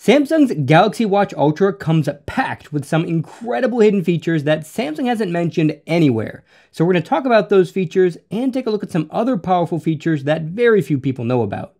Samsung's Galaxy Watch Ultra comes packed with some incredible hidden features that Samsung hasn't mentioned anywhere. So we're going to talk about those features and take a look at some other powerful features that very few people know about.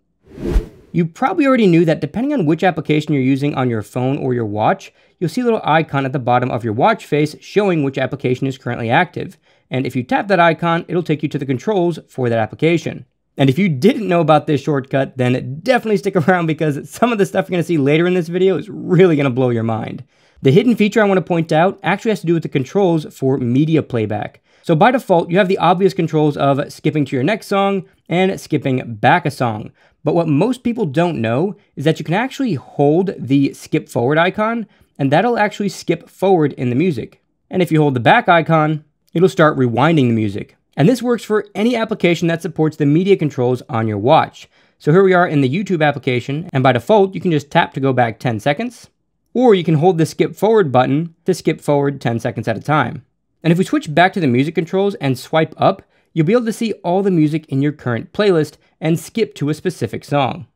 You probably already knew that depending on which application you're using on your phone or your watch, you'll see a little icon at the bottom of your watch face showing which application is currently active. And if you tap that icon, it'll take you to the controls for that application. And if you didn't know about this shortcut, then definitely stick around because some of the stuff you're going to see later in this video is really going to blow your mind. The hidden feature I want to point out actually has to do with the controls for media playback. So by default, you have the obvious controls of skipping to your next song and skipping back a song. But what most people don't know is that you can actually hold the skip forward icon, and that'll actually skip forward in the music. And if you hold the back icon, it'll start rewinding the music. And this works for any application that supports the media controls on your watch. So here we are in the YouTube application, and by default, you can just tap to go back 10 seconds, or you can hold the skip forward button to skip forward 10 seconds at a time. And if we switch back to the music controls and swipe up, you'll be able to see all the music in your current playlist and skip to a specific song.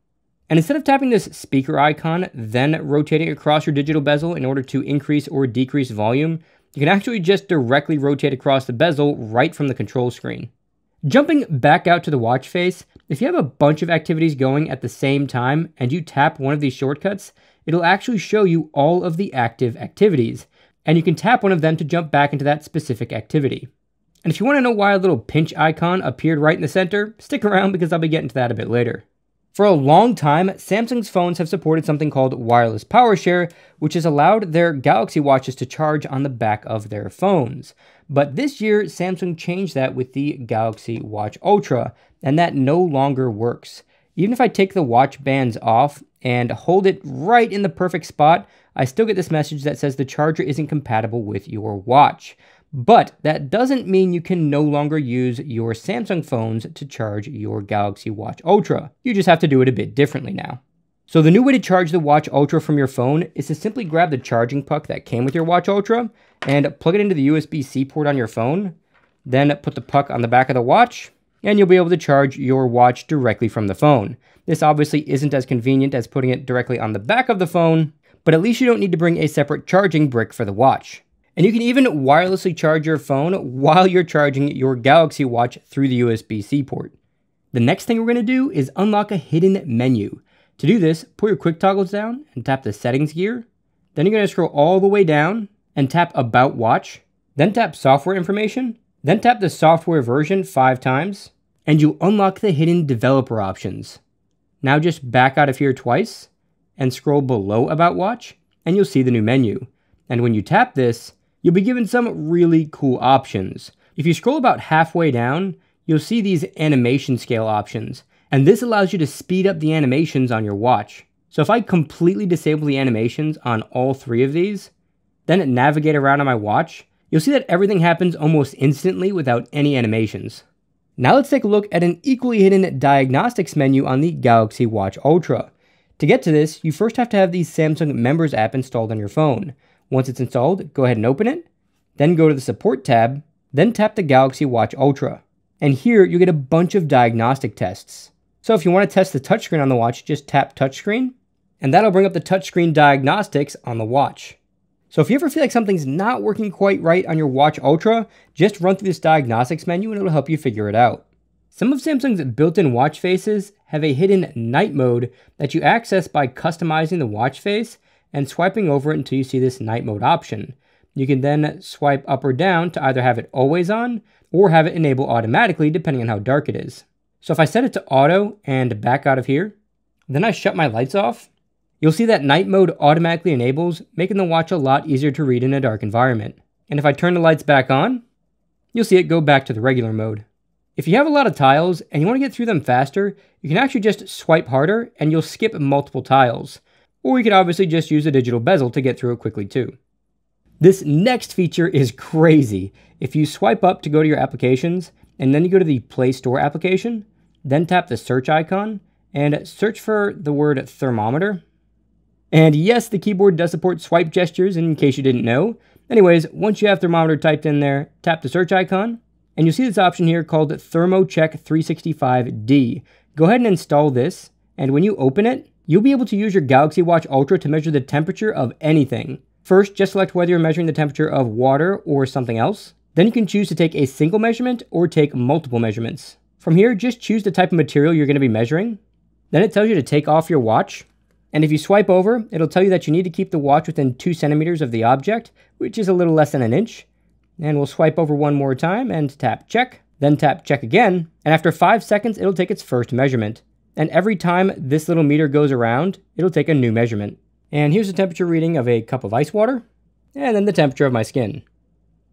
And instead of tapping this speaker icon, then rotating across your digital bezel in order to increase or decrease volume, you can actually just directly rotate across the bezel right from the control screen. Jumping back out to the watch face, if you have a bunch of activities going at the same time and you tap one of these shortcuts, it'll actually show you all of the active activities, and you can tap one of them to jump back into that specific activity. And if you want to know why a little pinch icon appeared right in the center, stick around because I'll be getting to that a bit later. For a long time, Samsung's phones have supported something called wireless power share, which has allowed their Galaxy watches to charge on the back of their phones. But this year, Samsung changed that with the Galaxy Watch Ultra, and that no longer works. Even if I take the watch bands off and hold it right in the perfect spot, I still get this message that says the charger isn't compatible with your watch. But that doesn't mean you can no longer use your Samsung phones to charge your Galaxy Watch Ultra. You just have to do it a bit differently now. So the new way to charge the Watch Ultra from your phone is to simply grab the charging puck that came with your Watch Ultra and plug it into the USB-C port on your phone, then put the puck on the back of the watch, and you'll be able to charge your watch directly from the phone. This obviously isn't as convenient as putting it directly on the back of the phone, but at least you don't need to bring a separate charging brick for the watch. And you can even wirelessly charge your phone while you're charging your Galaxy Watch through the USB-C port. The next thing we're going to do is unlock a hidden menu. To do this, pull your quick toggles down and tap the settings gear. Then you're going to scroll all the way down and tap about watch. Then tap software information. Then tap the software version 5 times. And you unlock the hidden developer options. Now just back out of here twice and scroll below about watch and you'll see the new menu. And when you tap this, you'll be given some really cool options. If you scroll about halfway down, you'll see these animation scale options, and this allows you to speed up the animations on your watch. So if I completely disable the animations on all 3 of these, then navigate around on my watch, you'll see that everything happens almost instantly without any animations. Now let's take a look at an equally hidden diagnostics menu on the Galaxy Watch Ultra. To get to this, you first have to have the Samsung Members app installed on your phone. Once it's installed, go ahead and open it, then go to the support tab, then tap the Galaxy Watch Ultra. And here you get a bunch of diagnostic tests. So if you want to test the touchscreen on the watch, just tap touchscreen, and that'll bring up the touchscreen diagnostics on the watch. So if you ever feel like something's not working quite right on your Watch Ultra, just run through this diagnostics menu and it'll help you figure it out. Some of Samsung's built-in watch faces have a hidden night mode that you access by customizing the watch face and swiping over it until you see this night mode option. You can then swipe up or down to either have it always on or have it enable automatically depending on how dark it is. So if I set it to auto and back out of here, then I shut my lights off, you'll see that night mode automatically enables, making the watch a lot easier to read in a dark environment. And if I turn the lights back on, you'll see it go back to the regular mode. If you have a lot of tiles and you want to get through them faster, you can actually just swipe harder and you'll skip multiple tiles. Or you could obviously just use a digital bezel to get through it quickly too. This next feature is crazy. If you swipe up to go to your applications, and then you go to the Play Store application, then tap the search icon, and search for the word thermometer. And yes, the keyboard does support swipe gestures in case you didn't know. Anyways, once you have thermometer typed in there, tap the search icon, and you'll see this option here called ThermoCheck 365D. Go ahead and install this, and when you open it, You'll be able to use your Galaxy Watch Ultra to measure the temperature of anything. First, just select whether you're measuring the temperature of water or something else. Then you can choose to take a single measurement or take multiple measurements. From here, just choose the type of material you're going to be measuring. Then it tells you to take off your watch. And if you swipe over, it'll tell you that you need to keep the watch within 2 centimeters of the object, which is a little less than an inch. And we'll swipe over one more time and tap check, then tap check again. And after 5 seconds, it'll take its first measurement. And every time this little meter goes around, it'll take a new measurement. And here's the temperature reading of a cup of ice water, and then the temperature of my skin.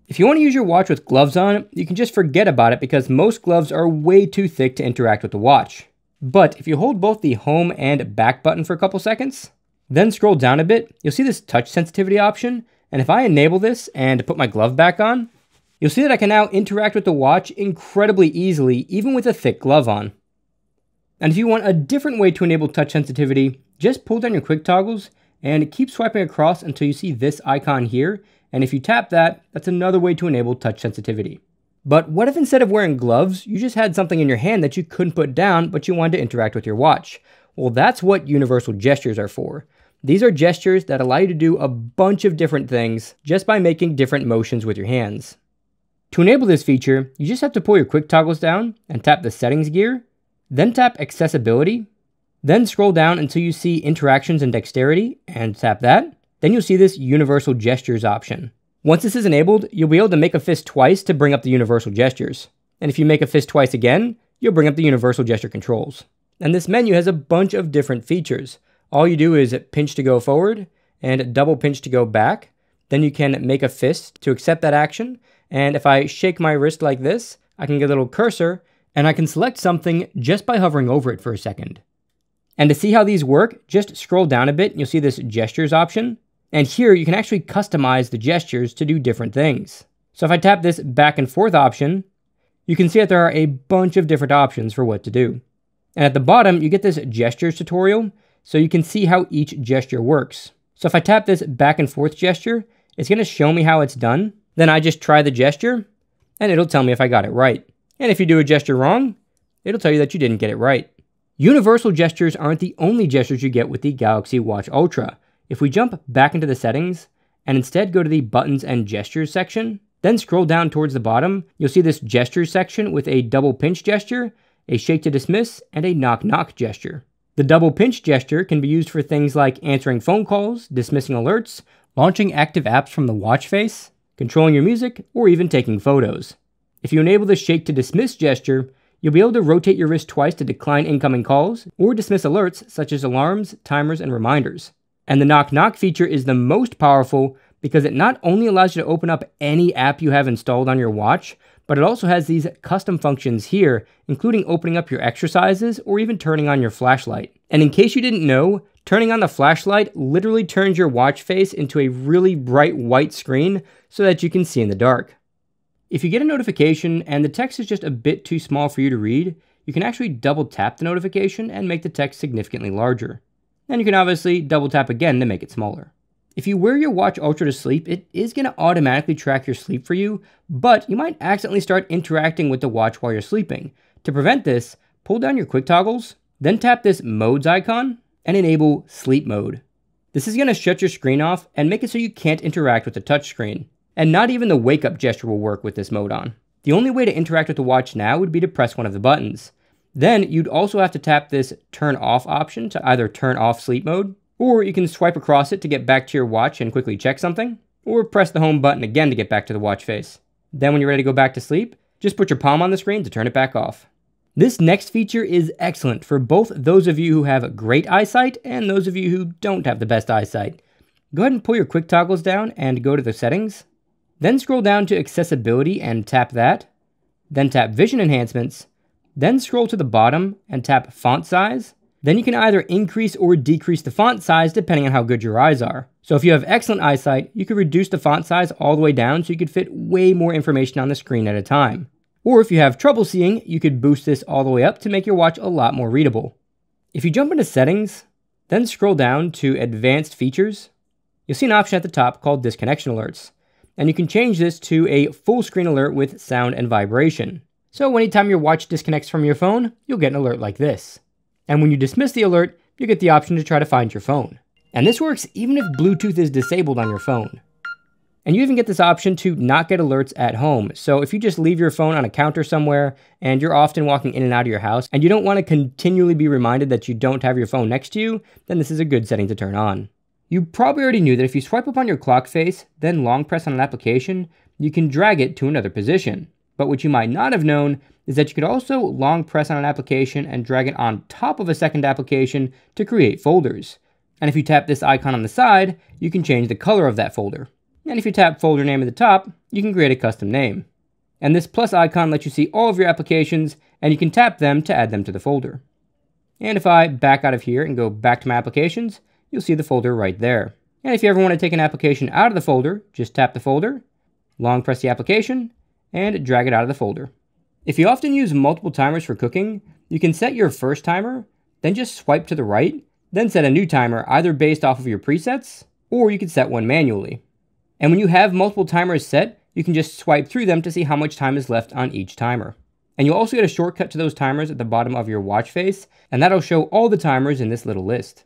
If you want to use your watch with gloves on, you can just forget about it because most gloves are way too thick to interact with the watch. But if you hold both the home and back button for a couple seconds, then scroll down a bit, you'll see this touch sensitivity option. And if I enable this and put my glove back on, you'll see that I can now interact with the watch incredibly easily, even with a thick glove on. And if you want a different way to enable touch sensitivity, just pull down your quick toggles and keep swiping across until you see this icon here. And if you tap that, that's another way to enable touch sensitivity. But what if instead of wearing gloves, you just had something in your hand that you couldn't put down, but you wanted to interact with your watch? Well, that's what universal gestures are for. These are gestures that allow you to do a bunch of different things just by making different motions with your hands. To enable this feature, you just have to pull your quick toggles down and tap the settings gear, then tap accessibility, then scroll down until you see interactions and dexterity and tap that. Then you'll see this universal gestures option. Once this is enabled, you'll be able to make a fist twice to bring up the universal gestures. And if you make a fist twice again, you'll bring up the universal gesture controls. And this menu has a bunch of different features. All you do is pinch to go forward and double pinch to go back. Then you can make a fist to accept that action. And if I shake my wrist like this, I can get a little cursor and I can select something just by hovering over it for a second. And to see how these work, just scroll down a bit and you'll see this gestures option. And here you can actually customize the gestures to do different things. So if I tap this back and forth option, you can see that there are a bunch of different options for what to do. And at the bottom, you get this gestures tutorial, so you can see how each gesture works. So if I tap this back and forth gesture, it's gonna show me how it's done. Then I just try the gesture and it'll tell me if I got it right. And if you do a gesture wrong, it'll tell you that you didn't get it right. Universal gestures aren't the only gestures you get with the Galaxy Watch Ultra. If we jump back into the settings and instead go to the buttons and gestures section, then scroll down towards the bottom, you'll see this gestures section with a double pinch gesture, a shake to dismiss, and a knock knock gesture. The double pinch gesture can be used for things like answering phone calls, dismissing alerts, launching active apps from the watch face, controlling your music, or even taking photos. If you enable the shake to dismiss gesture, you'll be able to rotate your wrist twice to decline incoming calls or dismiss alerts such as alarms, timers, and reminders. And the knock knock feature is the most powerful because it not only allows you to open up any app you have installed on your watch, but it also has these custom functions here, including opening up your exercises or even turning on your flashlight. And in case you didn't know, turning on the flashlight literally turns your watch face into a really bright white screen so that you can see in the dark. If you get a notification and the text is just a bit too small for you to read, you can actually double tap the notification and make the text significantly larger. And you can obviously double tap again to make it smaller. If you wear your Watch Ultra to sleep, it is going to automatically track your sleep for you, but you might accidentally start interacting with the watch while you're sleeping. To prevent this, pull down your quick toggles, then tap this modes icon and enable sleep mode. This is going to shut your screen off and make it so you can't interact with the touchscreen. And not even the wake up gesture will work with this mode on. The only way to interact with the watch now would be to press one of the buttons. Then you'd also have to tap this turn off option to either turn off sleep mode, or you can swipe across it to get back to your watch and quickly check something, or press the home button again to get back to the watch face. Then when you're ready to go back to sleep, just put your palm on the screen to turn it back off. This next feature is excellent for both those of you who have great eyesight and those of you who don't have the best eyesight. Go ahead and pull your quick toggles down and go to the settings, then scroll down to accessibility and tap that, then tap vision enhancements, then scroll to the bottom and tap font size. Then you can either increase or decrease the font size depending on how good your eyes are. So if you have excellent eyesight, you could reduce the font size all the way down so you could fit way more information on the screen at a time. Or if you have trouble seeing, you could boost this all the way up to make your watch a lot more readable. If you jump into settings, then scroll down to advanced features, you'll see an option at the top called disconnection alerts. And you can change this to a full screen alert with sound and vibration. So anytime your watch disconnects from your phone, you'll get an alert like this. And when you dismiss the alert, you get the option to try to find your phone. And this works even if Bluetooth is disabled on your phone. And you even get this option to not get alerts at home. So if you just leave your phone on a counter somewhere and you're often walking in and out of your house and you don't want to continually be reminded that you don't have your phone next to you, then this is a good setting to turn on. You probably already knew that if you swipe up on your clock face, then long press on an application, you can drag it to another position. But what you might not have known is that you could also long press on an application and drag it on top of a second application to create folders. And if you tap this icon on the side, you can change the color of that folder. And if you tap folder name at the top, you can create a custom name. And this plus icon lets you see all of your applications, and you can tap them to add them to the folder. And if I back out of here and go back to my applications, you'll see the folder right there. And if you ever want to take an application out of the folder, just tap the folder, long press the application, and drag it out of the folder. If you often use multiple timers for cooking, you can set your first timer, then just swipe to the right, then set a new timer either based off of your presets, or you can set one manually. And when you have multiple timers set, you can just swipe through them to see how much time is left on each timer. And you'll also get a shortcut to those timers at the bottom of your watch face, and that'll show all the timers in this little list.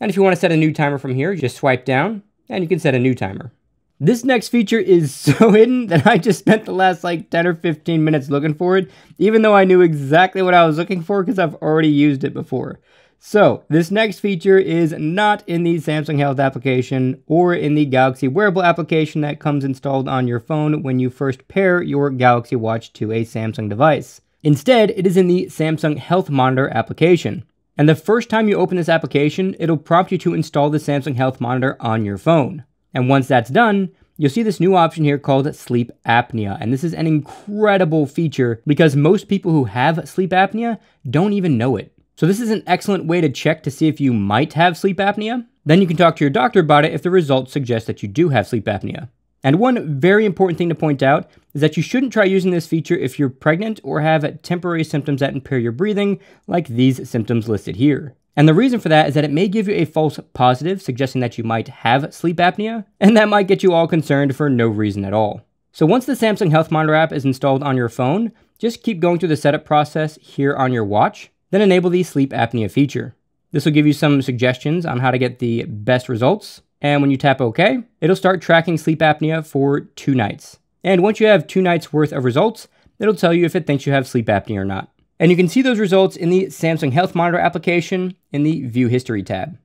And if you want to set a new timer from here, just swipe down, and you can set a new timer. This next feature is so hidden that I just spent the last like 10 or 15 minutes looking for it, even though I knew exactly what I was looking for because I've already used it before. So this next feature is not in the Samsung Health application or in the Galaxy Wearable application that comes installed on your phone when you first pair your Galaxy Watch to a Samsung device. Instead, it is in the Samsung Health Monitor application. And the first time you open this application, it'll prompt you to install the Samsung Health Monitor on your phone. And once that's done, you'll see this new option here called sleep apnea. And this is an incredible feature because most people who have sleep apnea don't even know it. So this is an excellent way to check to see if you might have sleep apnea. Then you can talk to your doctor about it if the results suggest that you do have sleep apnea. And one very important thing to point out is that you shouldn't try using this feature if you're pregnant or have temporary symptoms that impair your breathing, like these symptoms listed here. And the reason for that is that it may give you a false positive, suggesting that you might have sleep apnea, and that might get you all concerned for no reason at all. So once the Samsung Health Monitor app is installed on your phone, just keep going through the setup process here on your watch. Then enable the sleep apnea feature. This will give you some suggestions on how to get the best results. And when you tap OK, it'll start tracking sleep apnea for 2 nights. And once you have 2 nights worth of results, it'll tell you if it thinks you have sleep apnea or not. And you can see those results in the Samsung Health Monitor application in the View History tab.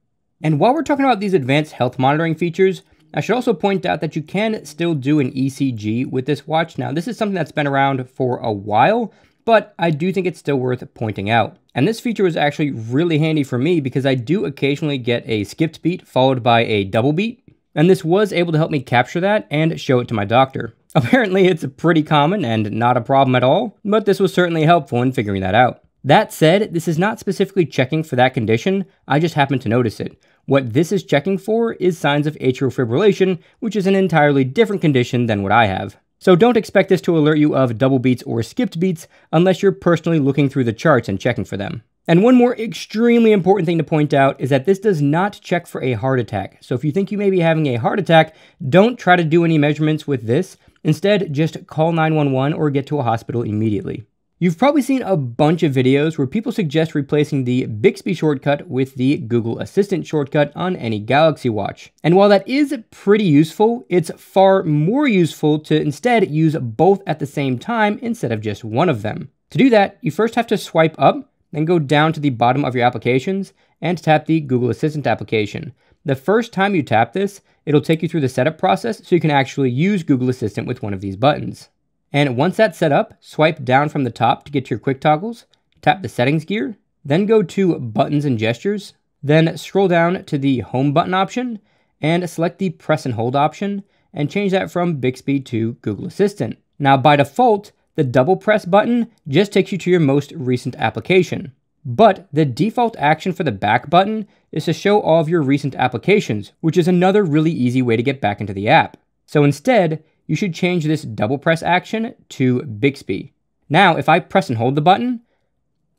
And while we're talking about these advanced health monitoring features, I should also point out that you can still do an ECG with this watch. Now, this is something that's been around for a while, but I do think it's still worth pointing out. And this feature was actually really handy for me because I do occasionally get a skipped beat followed by a double beat. And this was able to help me capture that and show it to my doctor. Apparently it's pretty common and not a problem at all, but this was certainly helpful in figuring that out. That said, this is not specifically checking for that condition, I just happened to notice it. What this is checking for is signs of atrial fibrillation, which is an entirely different condition than what I have. So don't expect this to alert you of double beats or skipped beats unless you're personally looking through the charts and checking for them. And one more extremely important thing to point out is that this does not check for a heart attack. So if you think you may be having a heart attack, don't try to do any measurements with this. Instead, just call 911 or get to a hospital immediately. You've probably seen a bunch of videos where people suggest replacing the Bixby shortcut with the Google Assistant shortcut on any Galaxy Watch. And while that is pretty useful, it's far more useful to instead use both at the same time instead of just one of them. To do that, you first have to swipe up, then go down to the bottom of your applications and tap the Google Assistant application. The first time you tap this, it'll take you through the setup process so you can actually use Google Assistant with one of these buttons. And once that's set up, swipe down from the top to get to your quick toggles, tap the settings gear, then go to buttons and gestures, then scroll down to the home button option and select the press and hold option and change that from Bixby to Google Assistant. Now by default, the double press button just takes you to your most recent application, but the default action for the back button is to show all of your recent applications, which is another really easy way to get back into the app. So instead, you should change this double press action to Bixby. Now, if I press and hold the button,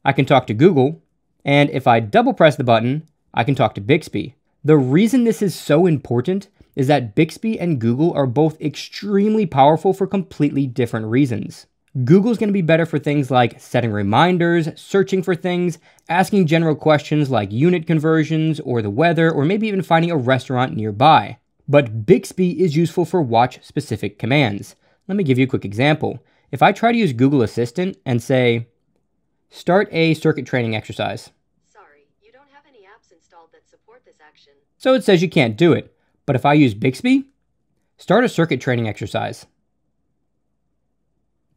I can talk to Google, and if I double press the button, I can talk to Bixby. The reason this is so important is that Bixby and Google are both extremely powerful for completely different reasons. Google's going to be better for things like setting reminders, searching for things, asking general questions like unit conversions or the weather, or maybe even finding a restaurant nearby. But Bixby is useful for watch-specific commands. Let me give you a quick example. If I try to use Google Assistant and say, start a circuit training exercise. Sorry, you don't have any apps installed that support this action. So it says you can't do it. But if I use Bixby, start a circuit training exercise.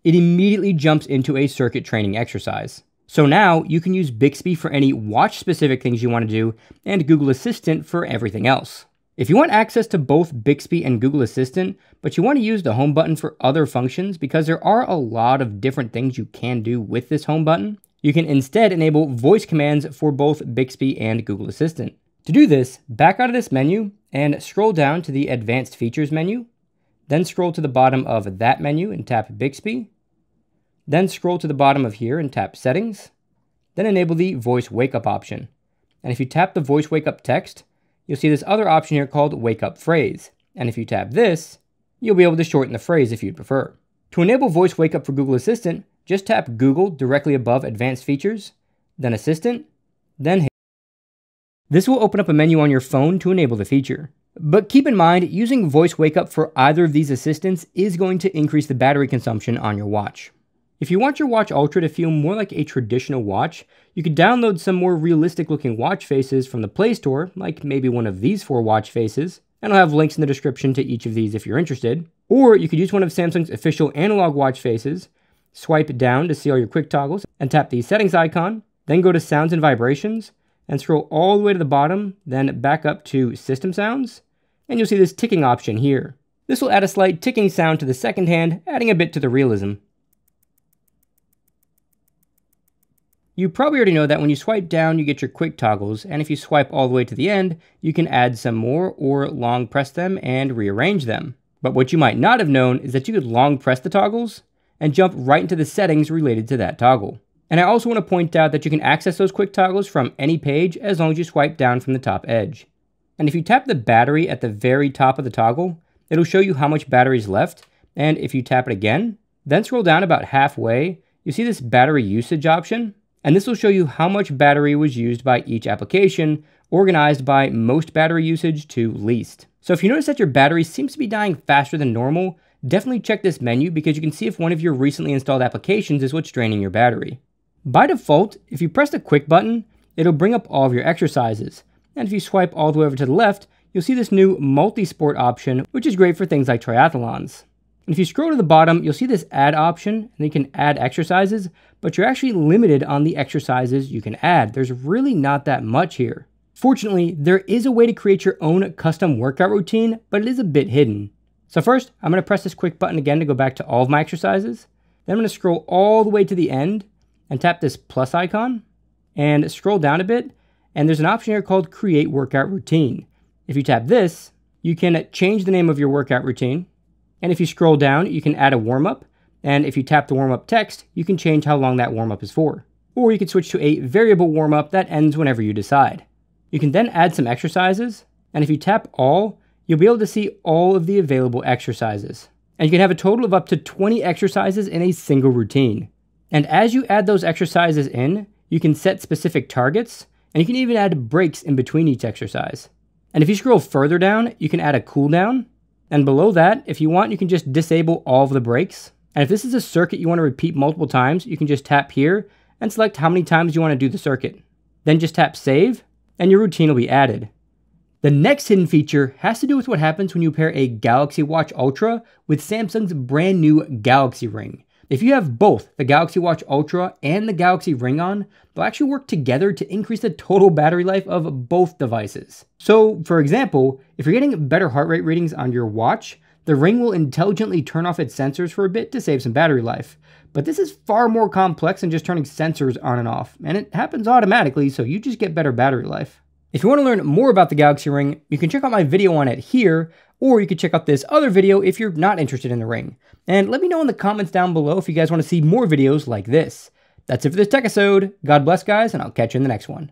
It immediately jumps into a circuit training exercise. So now you can use Bixby for any watch-specific things you want to do and Google Assistant for everything else. If you want access to both Bixby and Google Assistant, but you want to use the home button for other functions because there are a lot of different things you can do with this home button, you can instead enable voice commands for both Bixby and Google Assistant. To do this, back out of this menu and scroll down to the Advanced Features menu, then scroll to the bottom of that menu and tap Bixby. Then scroll to the bottom of here and tap Settings, then enable the Voice Wake Up option. And if you tap the Voice Wake Up text, you'll see this other option here called Wake Up Phrase. And if you tap this, you'll be able to shorten the phrase if you'd prefer. To enable Voice Wake Up for Google Assistant, just tap Google directly above Advanced Features, then Assistant, then hit. This will open up a menu on your phone to enable the feature. But keep in mind, using Voice Wake Up for either of these assistants is going to increase the battery consumption on your watch. If you want your Watch Ultra to feel more like a traditional watch, you could download some more realistic looking watch faces from the Play Store, like maybe one of these four watch faces, and I'll have links in the description to each of these if you're interested. Or you could use one of Samsung's official analog watch faces, swipe down to see all your quick toggles, and tap the settings icon, then go to Sounds and Vibrations, and scroll all the way to the bottom, then back up to System Sounds, and you'll see this ticking option here. This will add a slight ticking sound to the second hand, adding a bit to the realism. You probably already know that when you swipe down, you get your quick toggles, and if you swipe all the way to the end, you can add some more or long press them and rearrange them. But what you might not have known is that you could long press the toggles and jump right into the settings related to that toggle. And I also want to point out that you can access those quick toggles from any page as long as you swipe down from the top edge. And if you tap the battery at the very top of the toggle, it'll show you how much battery is left, and if you tap it again, then scroll down about halfway, you see this battery usage option. And this will show you how much battery was used by each application, organized by most battery usage to least. So if you notice that your battery seems to be dying faster than normal, definitely check this menu because you can see if one of your recently installed applications is what's draining your battery. By default, if you press the quick button, it'll bring up all of your exercises. And if you swipe all the way over to the left, you'll see this new multi-sport option, which is great for things like triathlons. And if you scroll to the bottom, you'll see this add option, and you can add exercises, but you're actually limited on the exercises you can add. There's really not that much here. Fortunately, there is a way to create your own custom workout routine, but it is a bit hidden. So first, I'm going to press this quick button again to go back to all of my exercises. Then I'm going to scroll all the way to the end and tap this plus icon and scroll down a bit. And there's an option here called Create Workout Routine. If you tap this, you can change the name of your workout routine. And if you scroll down, you can add a warm-up. And if you tap the warm-up text, you can change how long that warm-up is for. Or you can switch to a variable warm-up that ends whenever you decide. You can then add some exercises. And if you tap all, you'll be able to see all of the available exercises. And you can have a total of up to 20 exercises in a single routine. And as you add those exercises in, you can set specific targets. And you can even add breaks in between each exercise. And if you scroll further down, you can add a cooldown. And below that, if you want, you can just disable all of the breaks. And if this is a circuit you want to repeat multiple times, you can just tap here and select how many times you want to do the circuit. Then just tap save and your routine will be added. The next hidden feature has to do with what happens when you pair a Galaxy Watch Ultra with Samsung's brand new Galaxy Ring. If you have both the Galaxy Watch Ultra and the Galaxy Ring on, they'll actually work together to increase the total battery life of both devices. So, for example, if you're getting better heart rate readings on your watch, the Ring will intelligently turn off its sensors for a bit to save some battery life. But this is far more complex than just turning sensors on and off, and it happens automatically, so you just get better battery life. If you want to learn more about the Galaxy Ring, you can check out my video on it here, or you can check out this other video if you're not interested in the Ring. And let me know in the comments down below if you guys want to see more videos like this. That's it for this tech episode. God bless, guys, and I'll catch you in the next one.